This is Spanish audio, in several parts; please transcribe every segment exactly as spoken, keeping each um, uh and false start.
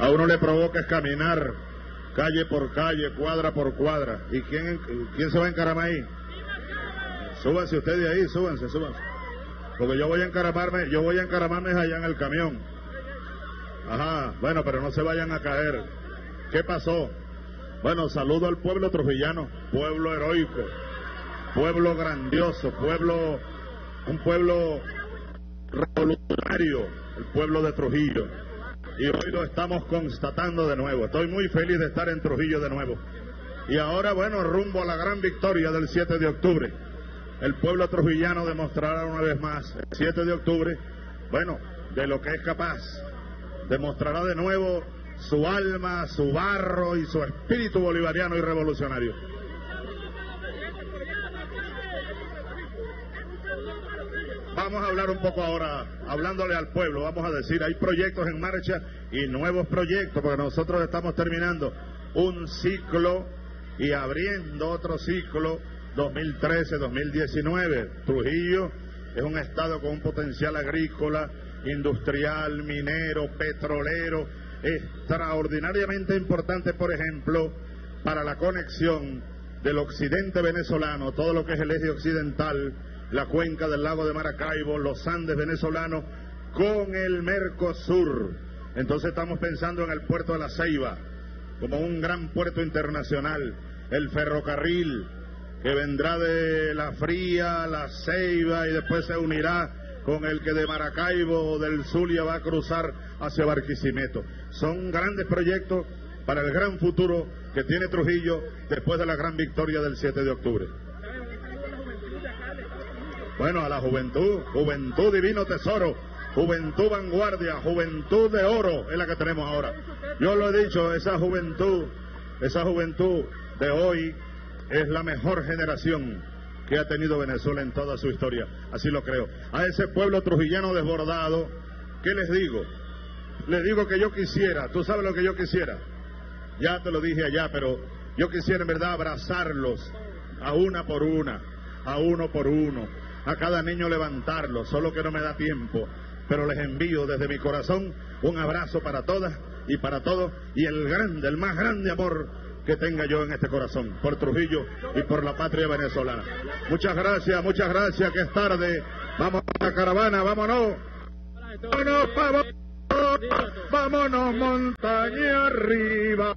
A uno le provoca caminar calle por calle, cuadra por cuadra. ¿Y quién, quién se va a encaramar ahí? Súbanse ustedes ahí, súbanse, súbanse. Porque yo voy a encaramarme, yo voy a encaramarme allá en el camión. Ajá, bueno, pero no se vayan a caer. ¿Qué pasó? Bueno, saludo al pueblo trujillano, pueblo heroico, pueblo grandioso, pueblo, un pueblo revolucionario, el pueblo de Trujillo. Y hoy lo estamos constatando de nuevo. Estoy muy feliz de estar en Trujillo de nuevo. Y ahora, bueno, rumbo a la gran victoria del siete de octubre. El pueblo trujillano demostrará una vez más, el siete de octubre, bueno, de lo que es capaz. Demostrará de nuevo su alma, su barro y su espíritu bolivariano y revolucionario. Vamos a hablar un poco ahora, hablándole al pueblo, vamos a decir, hay proyectos en marcha y nuevos proyectos, porque nosotros estamos terminando un ciclo y abriendo otro ciclo, dos mil trece a dos mil diecinueve. Trujillo es un estado con un potencial agrícola, industrial, minero, petrolero, extraordinariamente importante, por ejemplo, para la conexión del occidente venezolano, todo lo que es el eje occidental, la cuenca del lago de Maracaibo, los Andes venezolanos, con el Mercosur. Entonces estamos pensando en el puerto de La Ceiba, como un gran puerto internacional, el ferrocarril que vendrá de La Fría, La Ceiba, y después se unirá con el que de Maracaibo o del Zulia va a cruzar hacia Barquisimeto. Son grandes proyectos para el gran futuro que tiene Trujillo después de la gran victoria del siete de octubre. Bueno, a la juventud, juventud divino tesoro, juventud vanguardia, juventud de oro es la que tenemos ahora. Yo lo he dicho, esa juventud, esa juventud de hoy es la mejor generación que ha tenido Venezuela en toda su historia, así lo creo. A ese pueblo trujillano desbordado, ¿qué les digo? Les digo que yo quisiera, tú sabes lo que yo quisiera, ya te lo dije allá, pero yo quisiera en verdad abrazarlos a una por una, a uno por uno. A cada niño levantarlo, solo que no me da tiempo, pero les envío desde mi corazón un abrazo para todas y para todos, y el grande, el más grande amor que tenga yo en este corazón, por Trujillo y por la patria venezolana. Muchas gracias, muchas gracias, que es tarde, vamos a la caravana, vámonos, vámonos, vámonos, vámonos montaña arriba.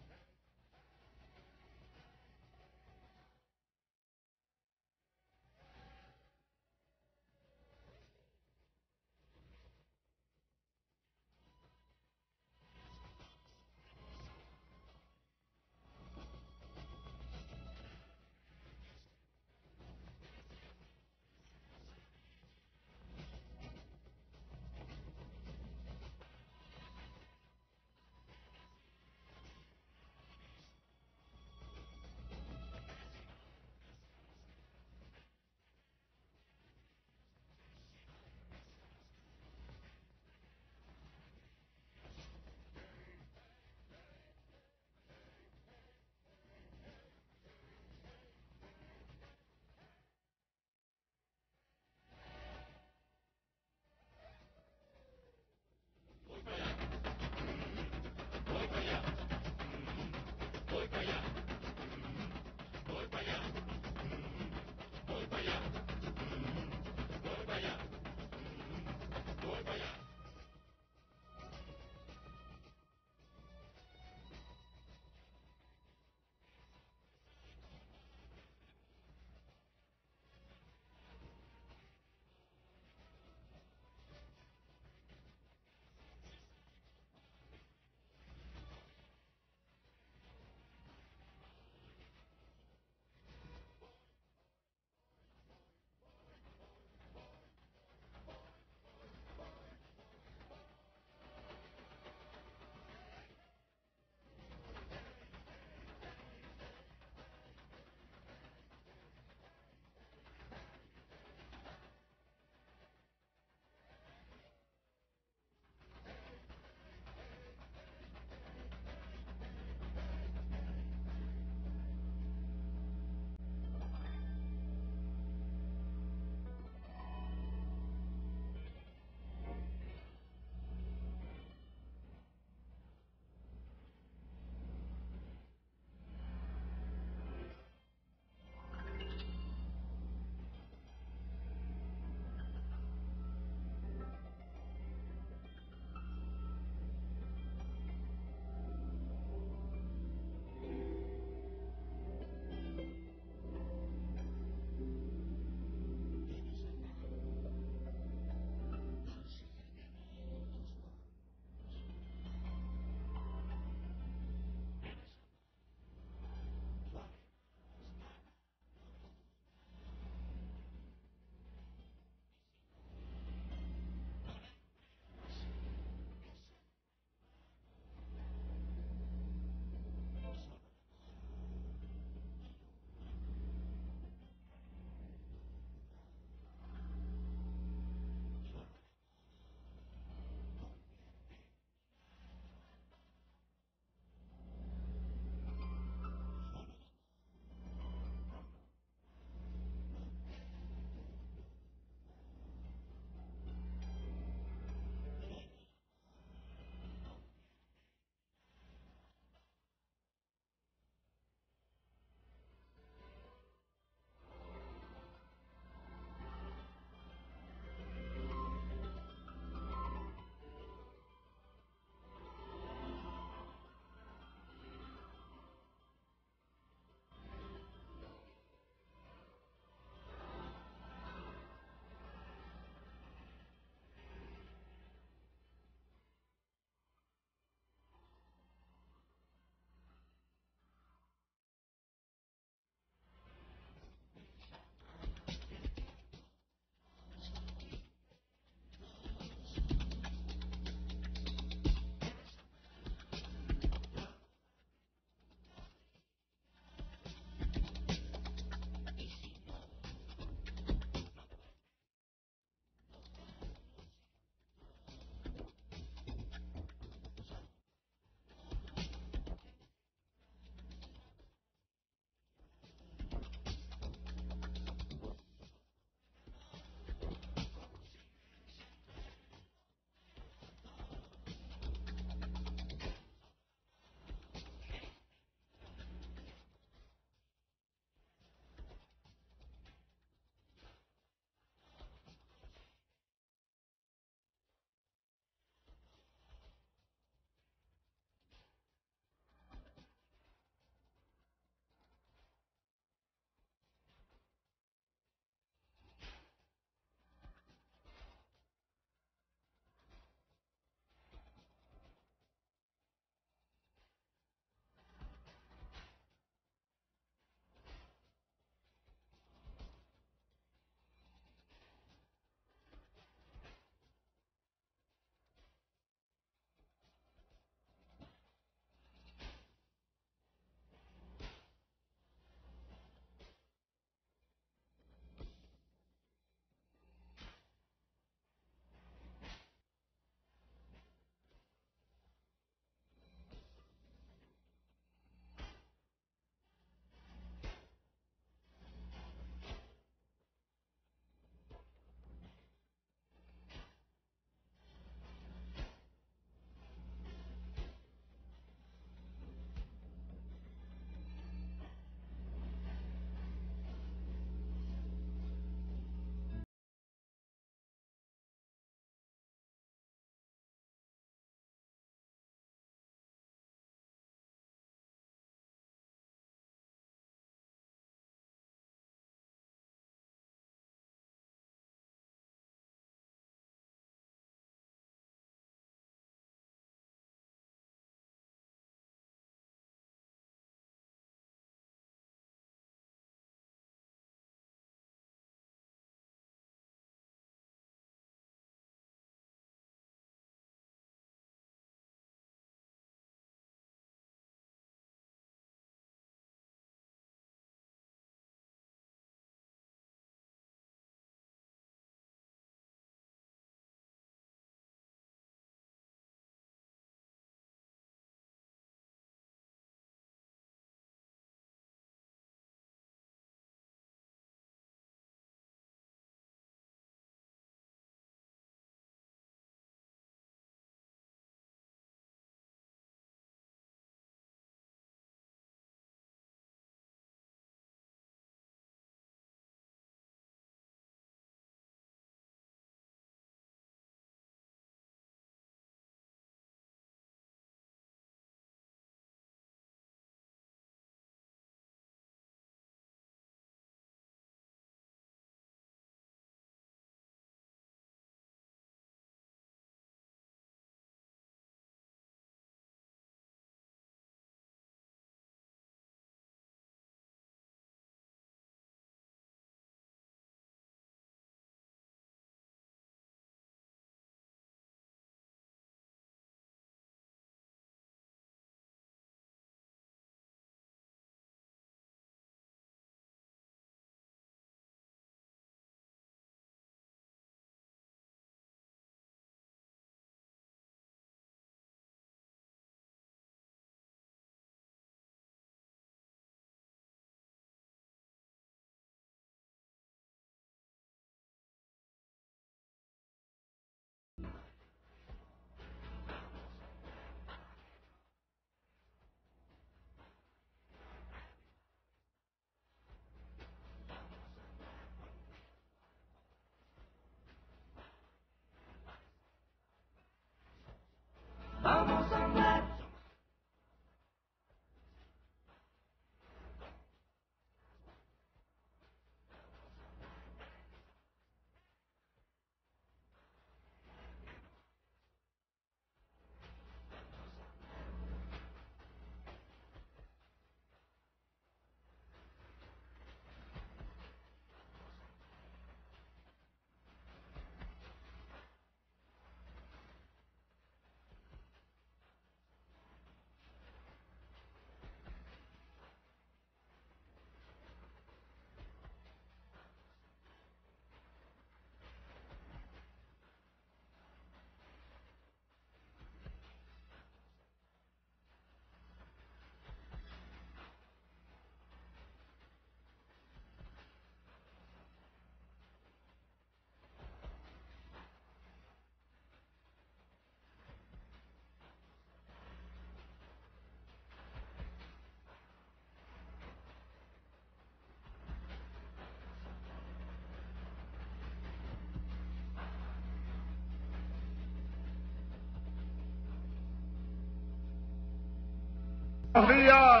Buenos días,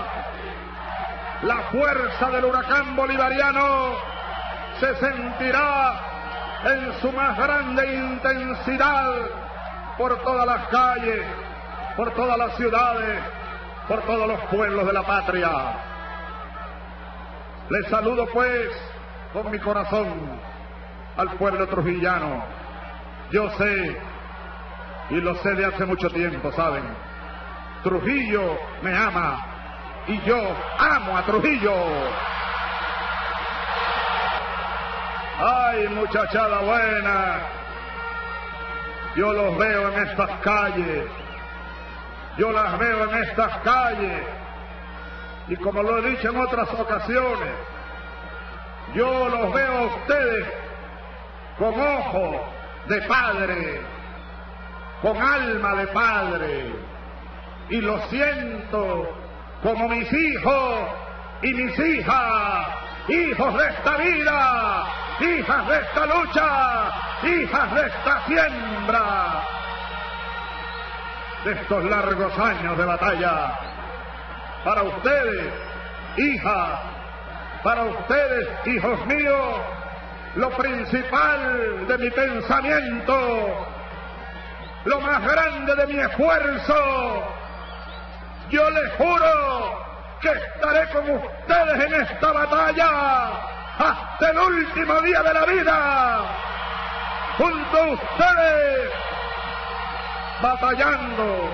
la fuerza del huracán bolivariano se sentirá en su más grande intensidad por todas las calles, por todas las ciudades, por todos los pueblos de la patria. Les saludo pues con mi corazón al pueblo trujillano. Yo sé, y lo sé de hace mucho tiempo, ¿saben? Trujillo me ama y yo amo a Trujillo. ¡Ay, muchachada buena! Yo los veo en estas calles, yo las veo en estas calles, y como lo he dicho en otras ocasiones, yo los veo a ustedes con ojos de padre, con alma de padre, y lo siento como mis hijos y mis hijas, hijos de esta vida, hijas de esta lucha, hijas de esta siembra, de estos largos años de batalla. Para ustedes, hijas, para ustedes, hijos míos, lo principal de mi pensamiento, lo más grande de mi esfuerzo, yo les juro que estaré con ustedes en esta batalla hasta el último día de la vida, junto a ustedes, batallando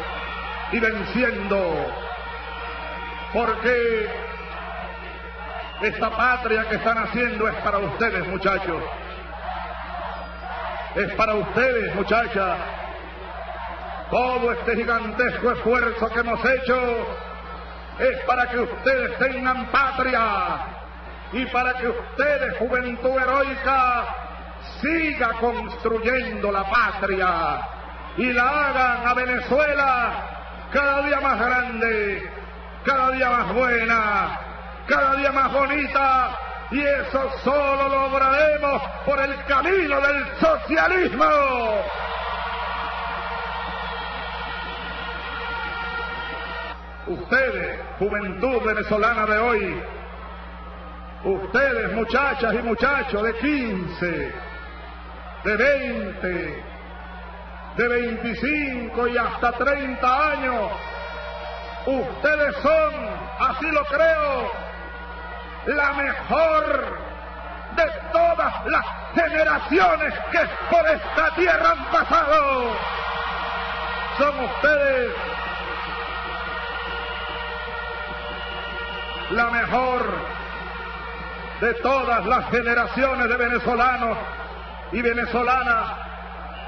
y venciendo, porque esta patria que están haciendo es para ustedes, muchachos, es para ustedes, muchachas. Todo este gigantesco esfuerzo que hemos hecho es para que ustedes tengan patria y para que ustedes, juventud heroica, siga construyendo la patria y la hagan a Venezuela cada día más grande, cada día más buena, cada día más bonita, y eso solo lo lograremos por el camino del socialismo. Ustedes, juventud venezolana de hoy, ustedes, muchachas y muchachos de quince, de veinte, de veinticinco y hasta treinta años, ustedes son, así lo creo, la mejor de todas las generaciones que por esta tierra han pasado. Son ustedes la mejor de todas las generaciones de venezolanos y venezolanas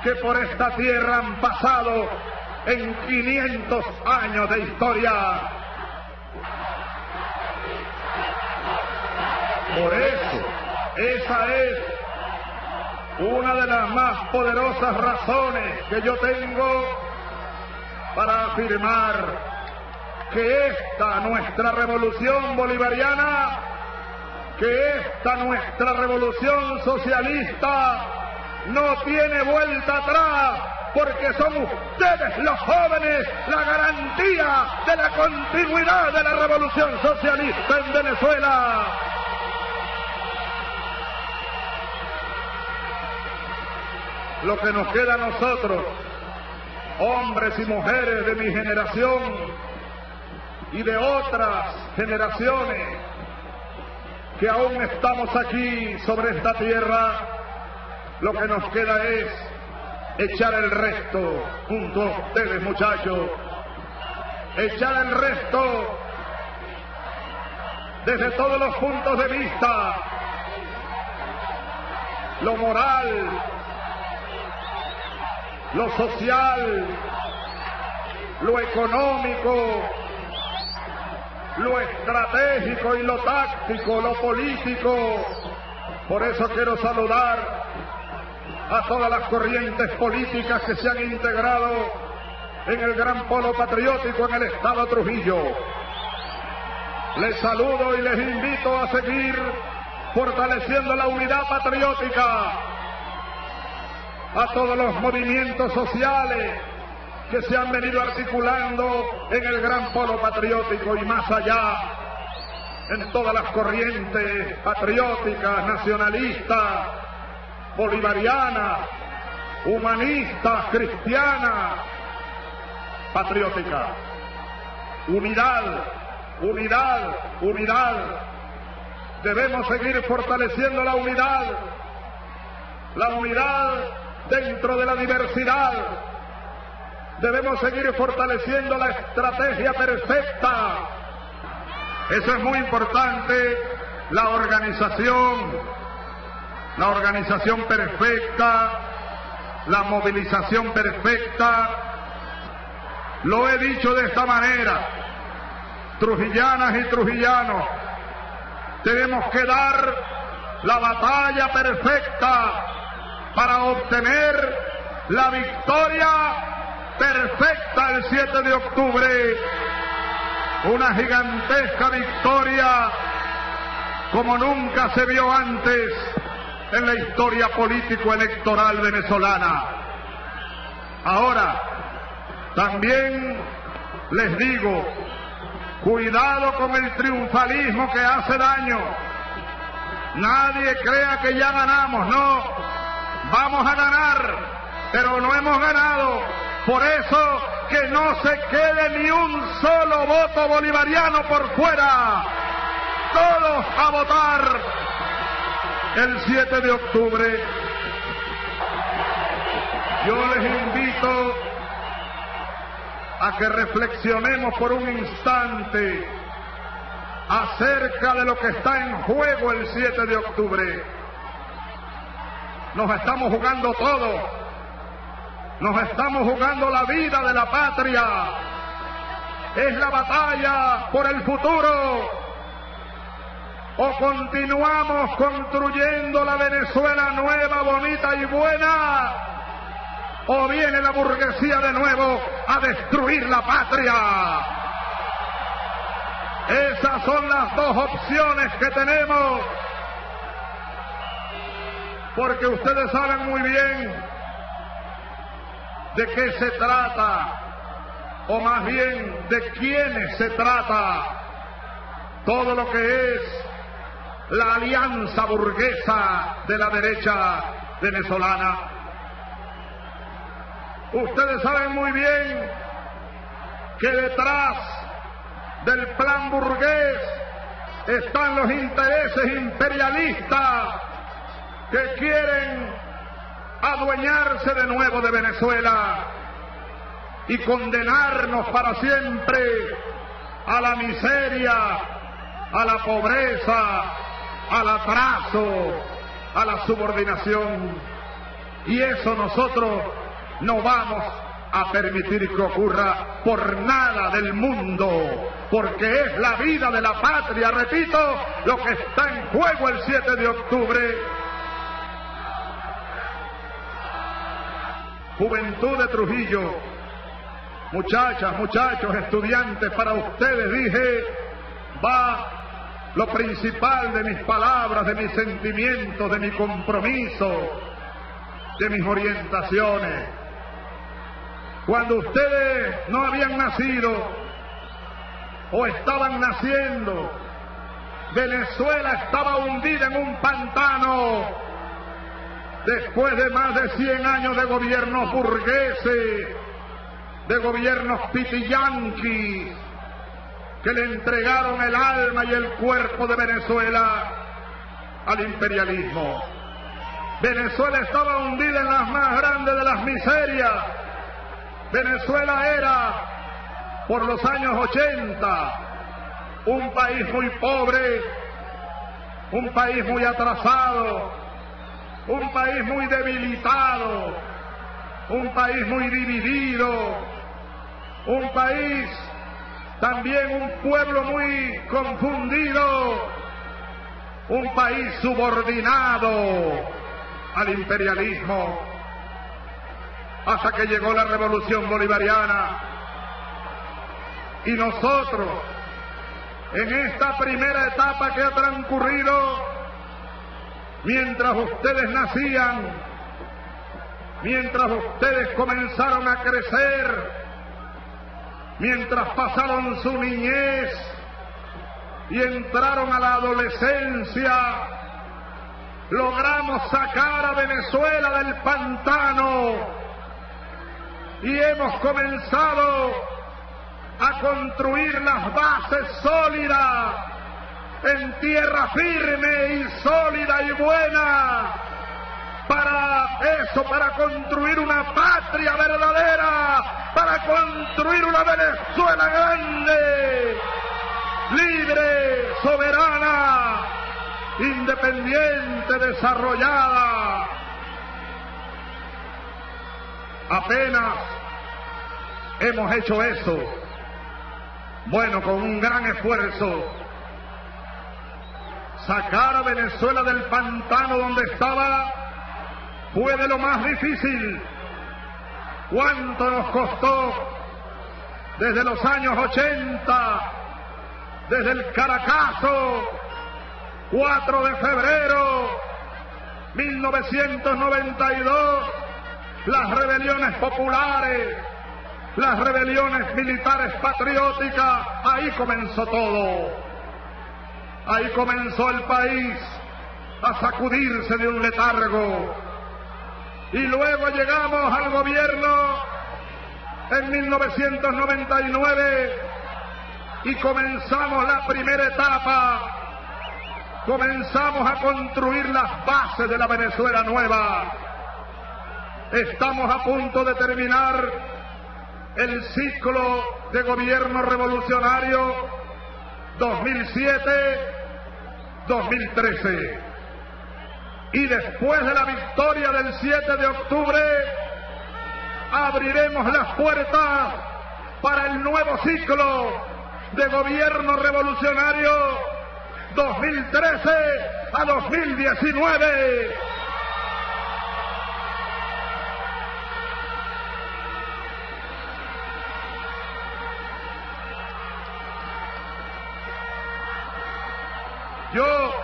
que por esta tierra han pasado en quinientos años de historia. Por eso, esa es una de las más poderosas razones que yo tengo para afirmar que esta nuestra revolución bolivariana, que esta nuestra revolución socialista no tiene vuelta atrás, porque son ustedes los jóvenes la garantía de la continuidad de la revolución socialista en Venezuela. Lo que nos queda a nosotros, hombres y mujeres de mi generación y de otras generaciones que aún estamos aquí sobre esta tierra, lo que nos queda es echar el resto junto a ustedes, muchachos, echar el resto desde todos los puntos de vista, lo moral, lo social, lo económico, lo estratégico y lo táctico, lo político. Por eso quiero saludar a todas las corrientes políticas que se han integrado en el gran polo patriótico en el estado Trujillo. Les saludo y les invito a seguir fortaleciendo la unidad patriótica, a todos los movimientos sociales que se han venido articulando en el gran polo patriótico y más allá, en todas las corrientes patrióticas, nacionalistas, bolivarianas, humanistas, cristianas, patrióticas. Unidad, unidad, unidad. Debemos seguir fortaleciendo la unidad, la unidad dentro de la diversidad. Debemos seguir fortaleciendo la estrategia perfecta. Eso es muy importante, la organización, la organización perfecta, la movilización perfecta. Lo he dicho de esta manera, trujillanas y trujillanos, tenemos que dar la batalla perfecta para obtener la victoria perfecta el siete de octubre. Una gigantesca victoria como nunca se vio antes en la historia político-electoral venezolana. Ahora, también les digo, cuidado con el triunfalismo que hace daño. Nadie crea que ya ganamos, no. Vamos a ganar, pero no hemos ganado. Por eso, que no se quede ni un solo voto bolivariano por fuera. Todos a votar el siete de octubre. Yo les invito a que reflexionemos por un instante acerca de lo que está en juego el siete de octubre. Nos estamos jugando todo, nos estamos jugando la vida de la patria, es la batalla por el futuro. O continuamos construyendo la Venezuela nueva, bonita y buena, o viene la burguesía de nuevo a destruir la patria. Esas son las dos opciones que tenemos, porque ustedes saben muy bien de qué se trata, o más bien de quiénes se trata, todo lo que es la alianza burguesa de la derecha venezolana. Ustedes saben muy bien que detrás del plan burgués están los intereses imperialistas que quieren adueñarse de nuevo de Venezuela y condenarnos para siempre a la miseria, a la pobreza, al atraso, a la subordinación. Y eso nosotros no vamos a permitir que ocurra por nada del mundo, porque es la vida de la patria, repito, lo que está en juego el siete de octubre. Juventud de Trujillo, muchachas, muchachos, estudiantes, para ustedes dije, va lo principal de mis palabras, de mis sentimientos, de mi compromiso, de mis orientaciones. Cuando ustedes no habían nacido o estaban naciendo, Venezuela estaba hundida en un pantano. Después de más de cien años de gobiernos burgueses, de gobiernos pitiyanquis, que le entregaron el alma y el cuerpo de Venezuela al imperialismo. Venezuela estaba hundida en las más grandes de las miserias. Venezuela era, por los años ochenta, un país muy pobre, un país muy atrasado, un país muy debilitado, un país muy dividido, un país, también un pueblo muy confundido, un país subordinado al imperialismo, hasta que llegó la Revolución Bolivariana. Y nosotros, en esta primera etapa que ha transcurrido, mientras ustedes nacían, mientras ustedes comenzaron a crecer, mientras pasaron su niñez y entraron a la adolescencia, logramos sacar a Venezuela del pantano y hemos comenzado a construir las bases sólidas en tierra firme y sólida y buena para eso, para construir una patria verdadera, para construir una Venezuela grande, libre, soberana, independiente, desarrollada. Apenas hemos hecho eso, bueno, con un gran esfuerzo, sacar a Venezuela del pantano donde estaba fue de lo más difícil. ¿Cuánto nos costó desde los años ochenta, desde el Caracazo, cuatro de febrero mil novecientos noventa y dos, las rebeliones populares, las rebeliones militares patrióticas? Ahí comenzó todo, ahí comenzó el país a sacudirse de un letargo. Y luego llegamos al gobierno en mil novecientos noventa y nueve y comenzamos la primera etapa, comenzamos a construir las bases de la Venezuela nueva. Estamos a punto de terminar el ciclo de gobierno revolucionario dos mil siete a dos mil trece. Y después de la victoria del siete de octubre, abriremos las puertas para el nuevo ciclo de gobierno revolucionario dos mil trece a dos mil diecinueve. Yo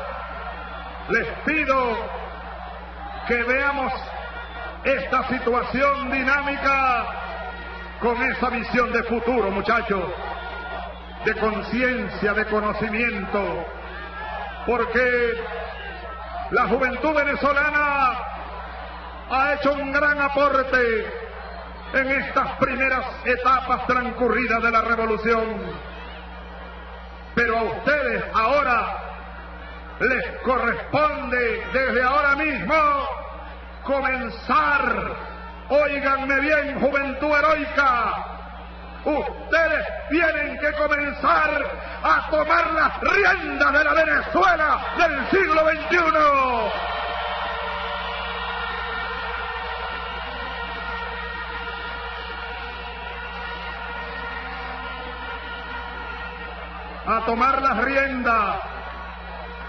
les pido que veamos esta situación dinámica con esa visión de futuro, muchachos, de conciencia, de conocimiento, porque la juventud venezolana ha hecho un gran aporte en estas primeras etapas transcurridas de la revolución. Pero a ustedes ahora les corresponde desde ahora mismo comenzar. Óiganme bien, juventud heroica, ustedes tienen que comenzar a tomar las riendas de la Venezuela del siglo veintiuno. A tomar las riendas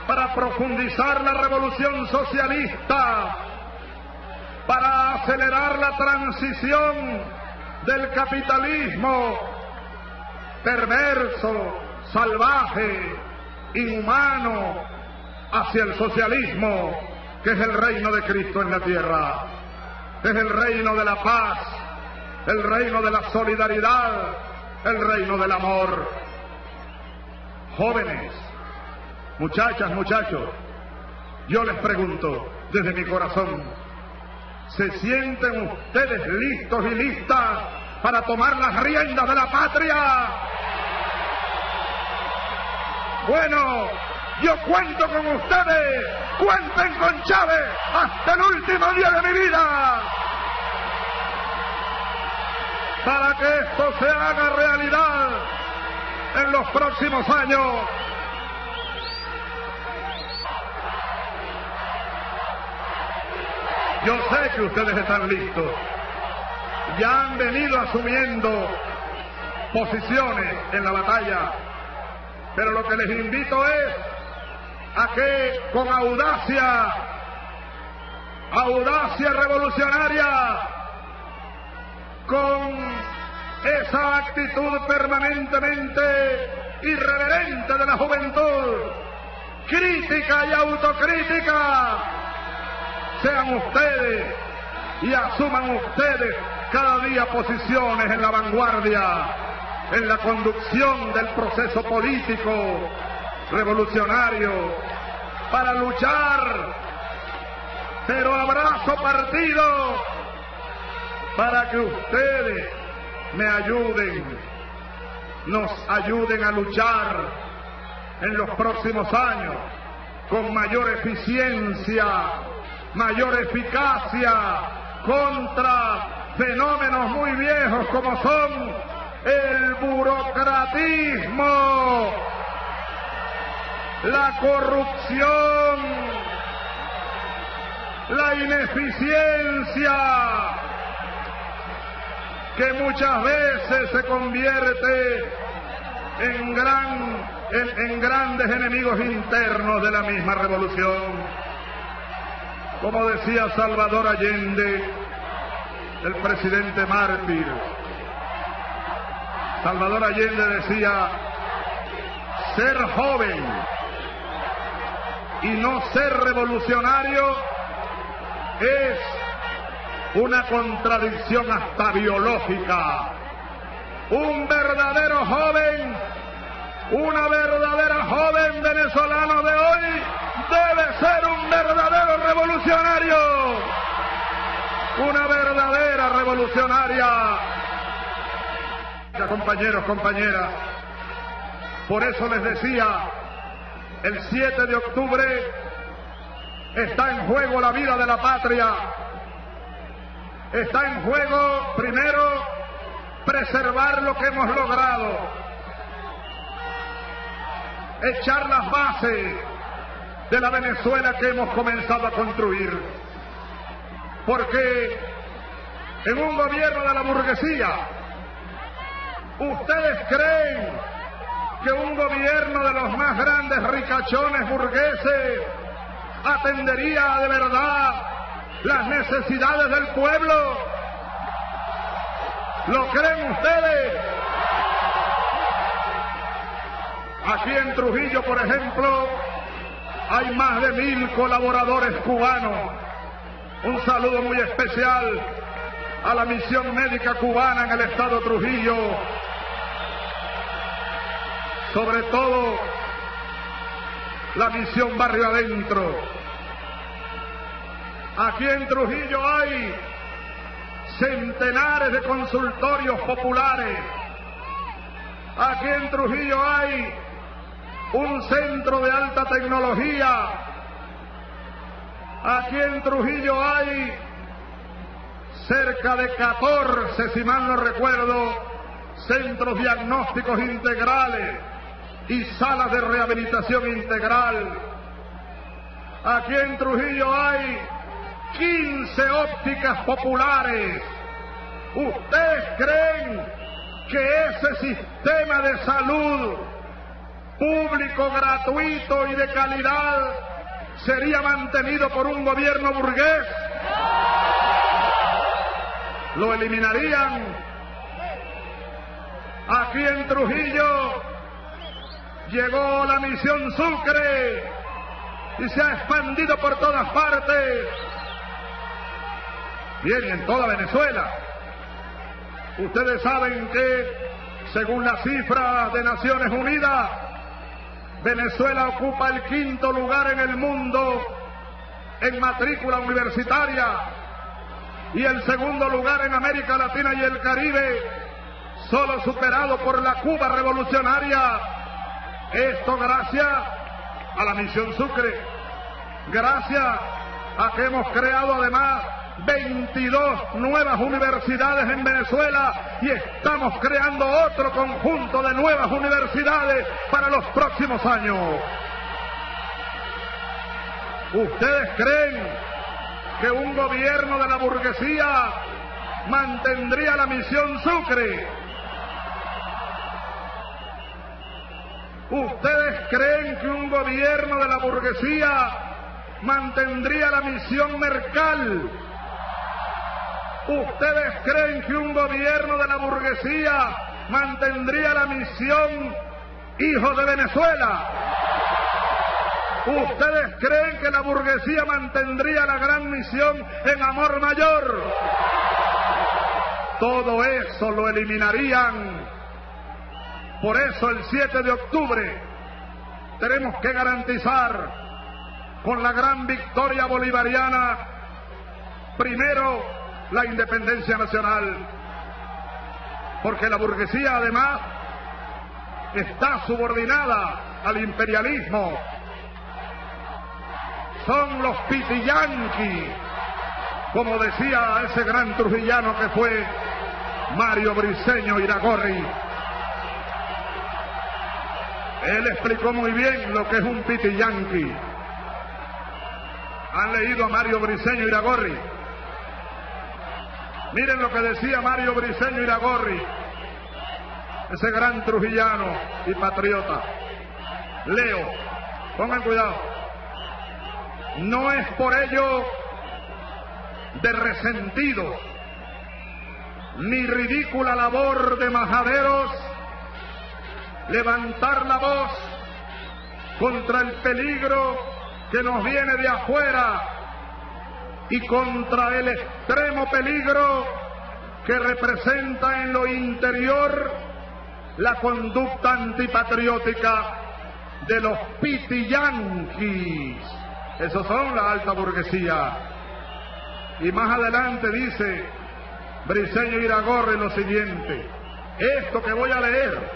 para profundizar la revolución socialista, para acelerar la transición del capitalismo perverso, salvaje, inhumano, hacia el socialismo, que es el reino de Cristo en la tierra, es el reino de la paz, el reino de la solidaridad, el reino del amor. Jóvenes, muchachas, muchachos, yo les pregunto desde mi corazón, ¿se sienten ustedes listos y listas para tomar las riendas de la patria? Bueno, yo cuento con ustedes, cuenten con Chávez hasta el último día de mi vida. Para que esto se haga realidad en los próximos años. Yo sé que ustedes están listos, ya han venido asumiendo posiciones en la batalla, pero lo que les invito es a que con audacia, audacia revolucionaria, con esa actitud permanentemente irreverente de la juventud, crítica y autocrítica, sean ustedes y asuman ustedes cada día posiciones en la vanguardia, en la conducción del proceso político revolucionario para luchar, pero abrazo partido, para que ustedes me ayuden, nos ayuden a luchar en los próximos años con mayor eficiencia, mayor eficacia contra fenómenos muy viejos como son el burocratismo, la corrupción, la ineficiencia, que muchas veces se convierte en, gran, en, en grandes enemigos internos de la misma revolución. Como decía Salvador Allende, el presidente mártir, Salvador Allende decía: ser joven y no ser revolucionario es una contradicción hasta biológica. Un verdadero joven, una verdadera joven venezolana de hoy debe ser un verdadero revolucionario, una verdadera revolucionaria. Compañeros, compañeras, por eso les decía, el siete de octubre está en juego la vida de la patria, está en juego, primero, preservar lo que hemos logrado, echar las bases de la Venezuela que hemos comenzado a construir, porque en un gobierno de la burguesía, ustedes creen que un gobierno de los más grandes ricachones burgueses atendería de verdad las necesidades del pueblo. ¿Lo creen ustedes? Aquí en Trujillo, por ejemplo, hay más de mil colaboradores cubanos. Un saludo muy especial a la misión médica cubana en el estado Trujillo. Sobre todo la misión barrio adentro. Aquí en Trujillo hay centenares de consultorios populares. Aquí en Trujillo hay un centro de alta tecnología. Aquí en Trujillo hay cerca de catorce, si mal no recuerdo, centros diagnósticos integrales y salas de rehabilitación integral. Aquí en Trujillo hay quince ópticas populares. ¿Ustedes creen que ese sistema de salud público, gratuito y de calidad sería mantenido por un gobierno burgués? Lo eliminarían. Aquí en Trujillo llegó la misión Sucre y se ha expandido por todas partes. Bien, y en toda Venezuela. Ustedes saben que, según las cifras de Naciones Unidas, Venezuela ocupa el quinto lugar en el mundo en matrícula universitaria y el segundo lugar en América Latina y el Caribe, solo superado por la Cuba revolucionaria. Esto gracias a la misión Sucre, gracias a que hemos creado además veintidós nuevas universidades en Venezuela y estamos creando otro conjunto de nuevas universidades para los próximos años. ¿Ustedes creen que un gobierno de la burguesía mantendría la misión Sucre? ¿Ustedes creen que un gobierno de la burguesía mantendría la misión Mercal? ¿Ustedes creen que un gobierno de la burguesía mantendría la misión Hijos de Venezuela? ¿Ustedes creen que la burguesía mantendría la gran misión en Amor Mayor? Todo eso lo eliminarían. Por eso el siete de octubre tenemos que garantizar con la gran victoria bolivariana primero la independencia nacional, porque la burguesía además está subordinada al imperialismo. Son los pitiyanqui, como decía ese gran trujillano que fue Mario Briceño Iragorri. Él explicó muy bien lo que es un pitiyanqui. ¿Han leído a Mario Briceño Iragorri? Miren lo que decía Mario Briceño Iragorri, ese gran trujillano y patriota. Leo, pongan cuidado. No es por ello de resentido ni ridícula labor de majaderos levantar la voz contra el peligro que nos viene de afuera y contra el extremo peligro que representa en lo interior la conducta antipatriótica de los pitiyanquis. Esos son la alta burguesía. Y más adelante dice Briceño Iragorri lo siguiente: esto que voy a leer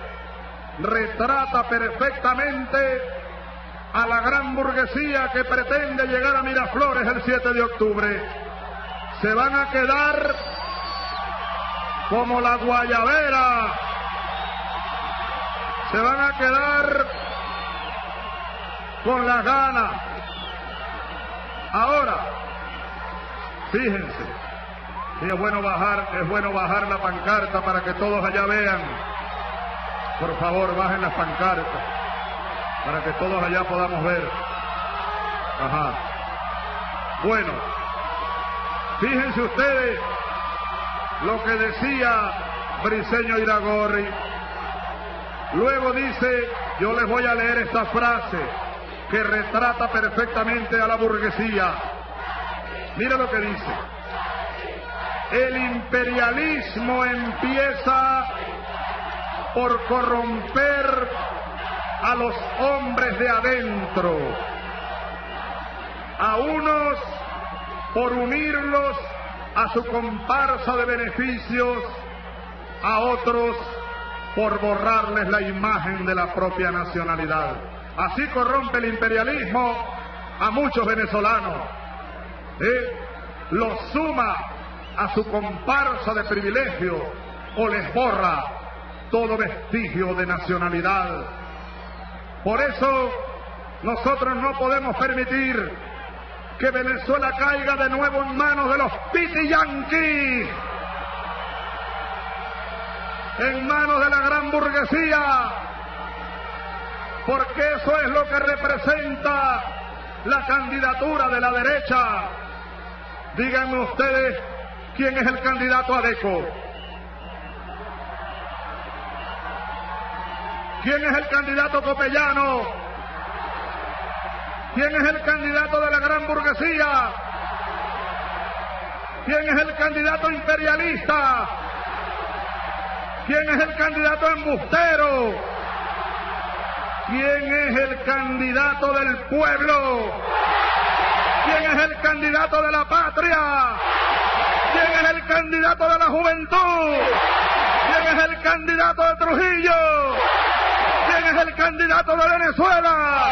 retrata perfectamente a la gran burguesía que pretende llegar a Miraflores el siete de octubre. Se van a quedar como la guayabera, se van a quedar con las ganas. Ahora, fíjense, y es bueno bajar, es bueno bajar la pancarta para que todos allá vean. Por favor, bajen las pancartas para que todos allá podamos ver. Ajá. Bueno, fíjense ustedes lo que decía Briceño Iragorri. Luego dice, yo les voy a leer esta frase que retrata perfectamente a la burguesía. Mira lo que dice: el imperialismo empieza por corromper a los hombres de adentro, a unos por unirlos a su comparsa de beneficios, a otros por borrarles la imagen de la propia nacionalidad. Así corrompe el imperialismo a muchos venezolanos, ¿eh? Los suma a su comparsa de privilegio o les borra todo vestigio de nacionalidad. Por eso nosotros no podemos permitir que Venezuela caiga de nuevo en manos de los pitiyanquis, en manos de la gran burguesía, porque eso es lo que representa la candidatura de la derecha. Díganme ustedes quién es el candidato adeco. ¿Quién es el candidato copellano? ¿Quién es el candidato de la gran burguesía? ¿Quién es el candidato imperialista? ¿Quién es el candidato embustero? ¿Quién es el candidato del pueblo? ¿Quién es el candidato de la patria? ¿Quién es el candidato de la juventud? ¿Quién es el candidato de Trujillo? ¿Quién es el candidato de Venezuela?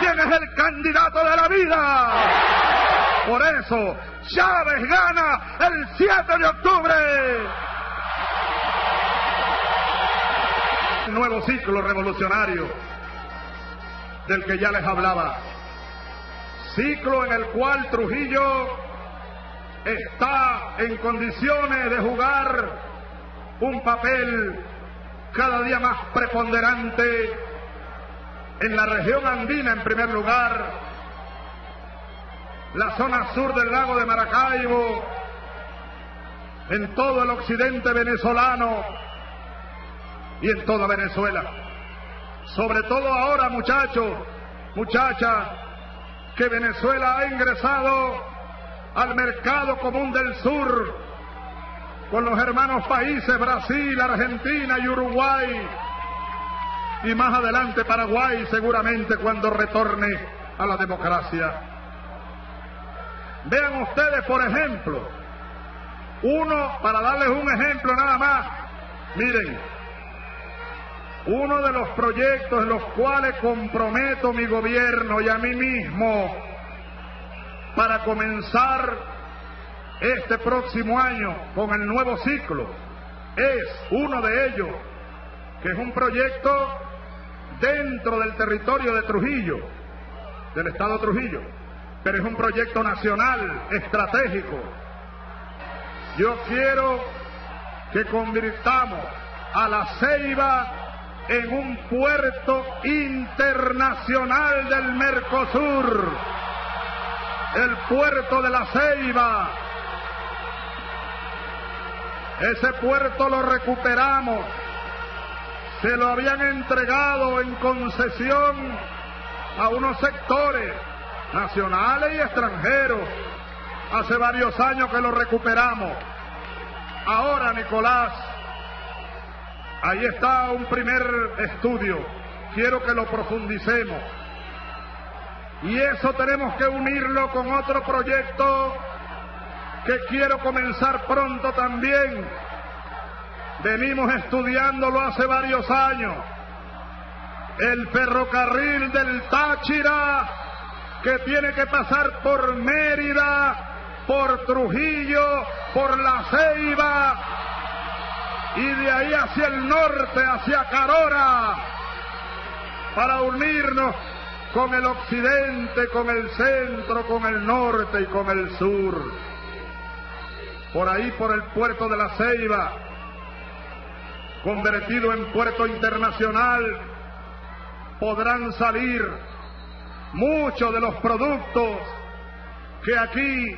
¿Quién es el candidato de la vida? Por eso, Chávez gana el siete de octubre. El nuevo ciclo revolucionario del que ya les hablaba. Ciclo en el cual Trujillo está en condiciones de jugar un papel cada día más preponderante en la región andina. En primer lugar, la zona sur del lago de Maracaibo, en todo el occidente venezolano y en toda Venezuela. Sobre todo ahora, muchachos, muchachas, que Venezuela ha ingresado al mercado común del sur con los hermanos países Brasil, Argentina y Uruguay, y más adelante Paraguay seguramente cuando retorne a la democracia. Vean ustedes, por ejemplo, uno, para darles un ejemplo nada más, miren, uno de los proyectos en los cuales comprometo mi gobierno y a mí mismo para comenzar este próximo año con el nuevo ciclo, es uno de ellos, que es un proyecto dentro del territorio de Trujillo, del estado Trujillo, pero es un proyecto nacional, estratégico. Yo quiero que convirtamos a La Ceiba en un puerto internacional del Mercosur, el puerto de La Ceiba. Ese puerto lo recuperamos, se lo habían entregado en concesión a unos sectores nacionales y extranjeros. Hace varios años que lo recuperamos. Ahora, Nicolás, ahí está un primer estudio, quiero que lo profundicemos. Y eso tenemos que unirlo con otro proyecto que quiero comenzar pronto también. Venimos estudiándolo hace varios años. El ferrocarril del Táchira, que tiene que pasar por Mérida, por Trujillo, por La Ceiba, y de ahí hacia el norte, hacia Carora, para unirnos con el occidente, con el centro, con el norte y con el sur. Por ahí, por el puerto de La Ceiba, convertido en puerto internacional, podrán salir muchos de los productos que aquí,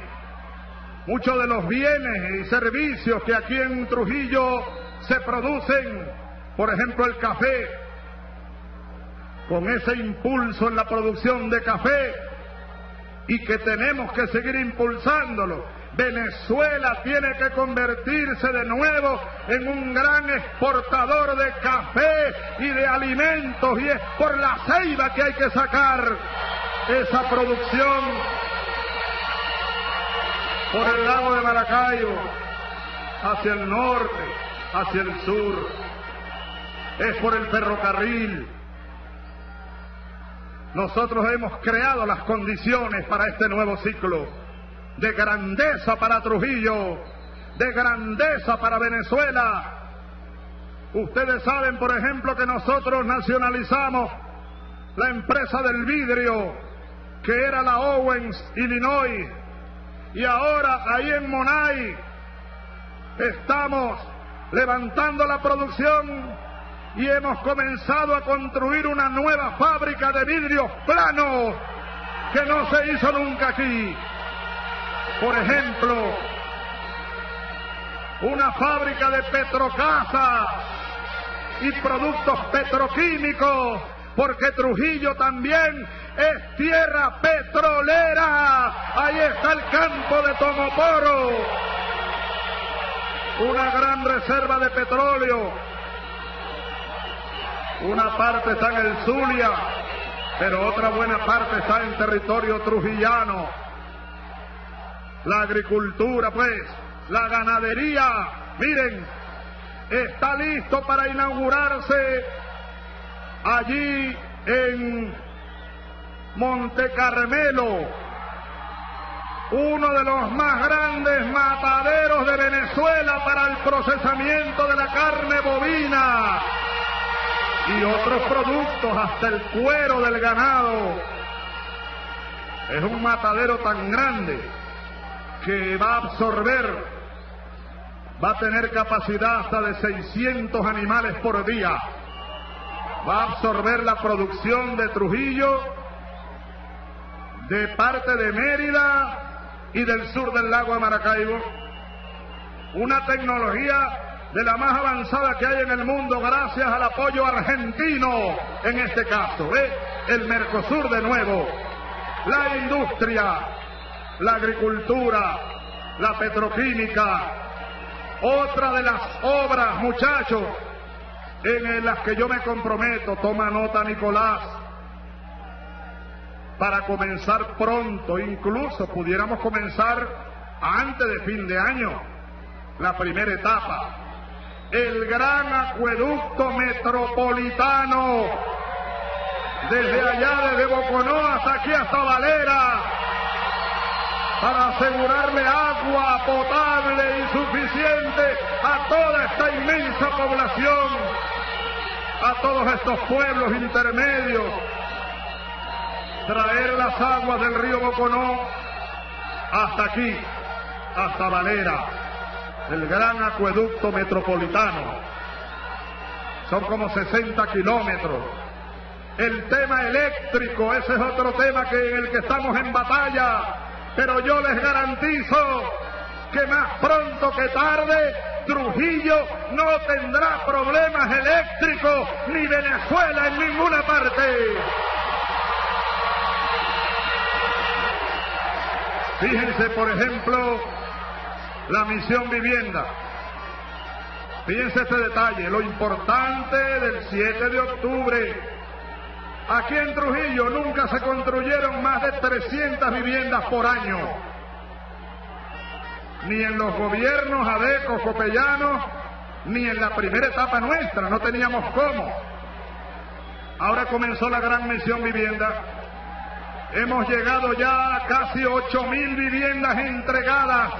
muchos de los bienes y servicios que aquí en Trujillo se producen, por ejemplo el café. Con ese impulso en la producción de café, y que tenemos que seguir impulsándolo, Venezuela tiene que convertirse de nuevo en un gran exportador de café y de alimentos, y es por La Ceiba que hay que sacar esa producción, por el lago de Maracaibo, hacia el norte, hacia el sur, es por el ferrocarril. Nosotros hemos creado las condiciones para este nuevo ciclo de grandeza para Trujillo, de grandeza para Venezuela. Ustedes saben, por ejemplo, que nosotros nacionalizamos la empresa del vidrio, que era la Owens Illinois, y ahora ahí en Monay estamos levantando la producción y hemos comenzado a construir una nueva fábrica de vidrios planos que no se hizo nunca aquí. Por ejemplo, una fábrica de petrocasas y productos petroquímicos, porque Trujillo también es tierra petrolera. Ahí está el campo de Tomoporo, una gran reserva de petróleo. Una parte está en el Zulia, pero otra buena parte está en territorio trujillano. La agricultura, pues, la ganadería, miren, está listo para inaugurarse allí en Monte Carmelo, uno de los más grandes mataderos de Venezuela para el procesamiento de la carne bovina y otros productos, hasta el cuero del ganado. Es un matadero tan grande que va a absorber, va a tener capacidad hasta de seiscientos animales por día. Va a absorber la producción de Trujillo, de parte de Mérida y del sur del lago de Maracaibo. Una tecnología de la más avanzada que hay en el mundo, gracias al apoyo argentino, en este caso, ¿eh? el Mercosur de nuevo, la industria, la agricultura, la petroquímica. Otra de las obras, muchachos, en las que yo me comprometo, toma nota Nicolás, para comenzar pronto, incluso pudiéramos comenzar antes de fin de año, la primera etapa, el gran acueducto metropolitano, desde allá, desde Boconó hasta aquí, hasta Valera, para asegurarle agua potable y suficiente a toda esta inmensa población, a todos estos pueblos intermedios, traer las aguas del río Boconó hasta aquí, hasta Valera, el gran acueducto metropolitano. Son como sesenta kilómetros. El tema eléctrico, ese es otro tema que en el que estamos en batalla. Pero yo les garantizo que más pronto que tarde Trujillo no tendrá problemas eléctricos ni Venezuela en ninguna parte. Fíjense, por ejemplo, la misión Vivienda. Fíjense este detalle, lo importante del siete de octubre. Aquí en Trujillo nunca se construyeron más de trescientas viviendas por año. Ni en los gobiernos adecos copellanos, ni en la primera etapa nuestra, no teníamos cómo. Ahora comenzó la gran misión Vivienda. Hemos llegado ya a casi ocho mil viviendas entregadas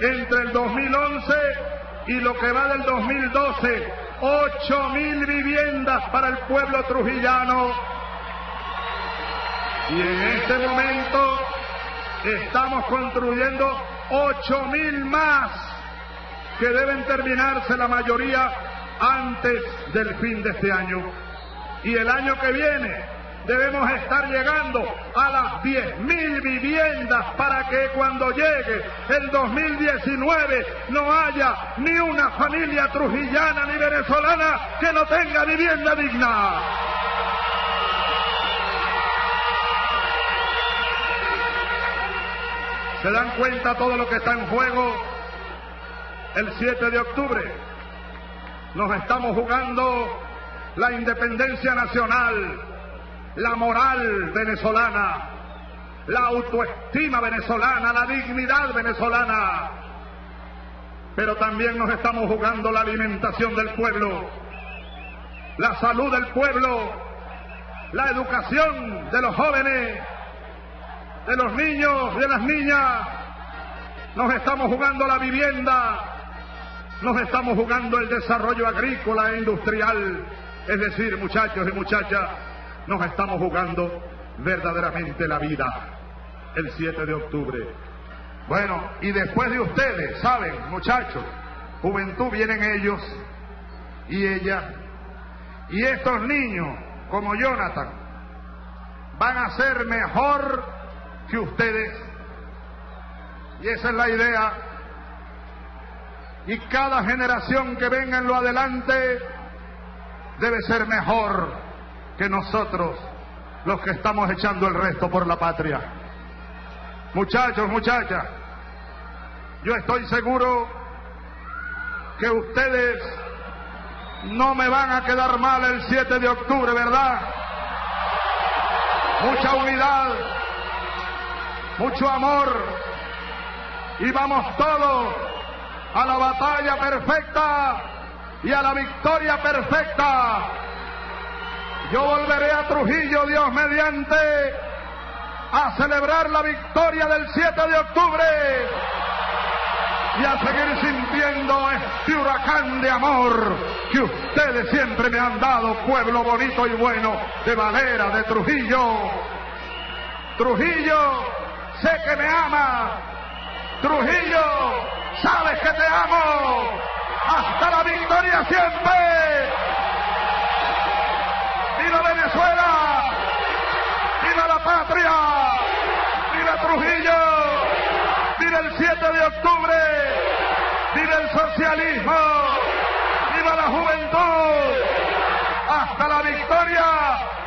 entre el dos mil once y lo que va del dos mil doce. ocho mil viviendas para el pueblo trujillano. Y en este momento estamos construyendo ocho mil más que deben terminarse la mayoría antes del fin de este año. Y el año que viene debemos estar llegando a las diez mil viviendas para que cuando llegue el dos mil diecinueve no haya ni una familia trujillana ni venezolana que no tenga vivienda digna. ¿Se dan cuenta todo lo que está en juego? El siete de octubre nos estamos jugando la independencia nacional, la moral venezolana, la autoestima venezolana, la dignidad venezolana. Pero también nos estamos jugando la alimentación del pueblo, la salud del pueblo, la educación de los jóvenes, de los niños, de las niñas. Nos estamos jugando la vivienda, nos estamos jugando el desarrollo agrícola e industrial. Es decir, muchachos y muchachas, nos estamos jugando verdaderamente la vida el siete de octubre. Bueno, y después de ustedes, ¿saben, muchachos? Juventud, vienen ellos y ellas. Y estos niños, como Jonathan, van a ser mejor que ustedes. Y esa es la idea. Y cada generación que venga en lo adelante debe ser mejor que nosotros, los que estamos echando el resto por la patria. Muchachos, muchachas, yo estoy seguro que ustedes no me van a quedar mal el siete de octubre, ¿verdad? Mucha unidad, mucho amor, y vamos todos a la batalla perfecta y a la victoria perfecta. Yo volveré a Trujillo, Dios mediante, a celebrar la victoria del siete de octubre y a seguir sintiendo este huracán de amor que ustedes siempre me han dado, pueblo bonito y bueno de Valera, de Trujillo. Trujillo, sé que me ama. Trujillo, sabes que te amo. ¡Hasta la victoria siempre! ¡Viva Venezuela! ¡Viva la patria! ¡Viva Trujillo! ¡Viva el siete de octubre! ¡Viva el socialismo! ¡Viva la juventud! ¡Hasta la victoria!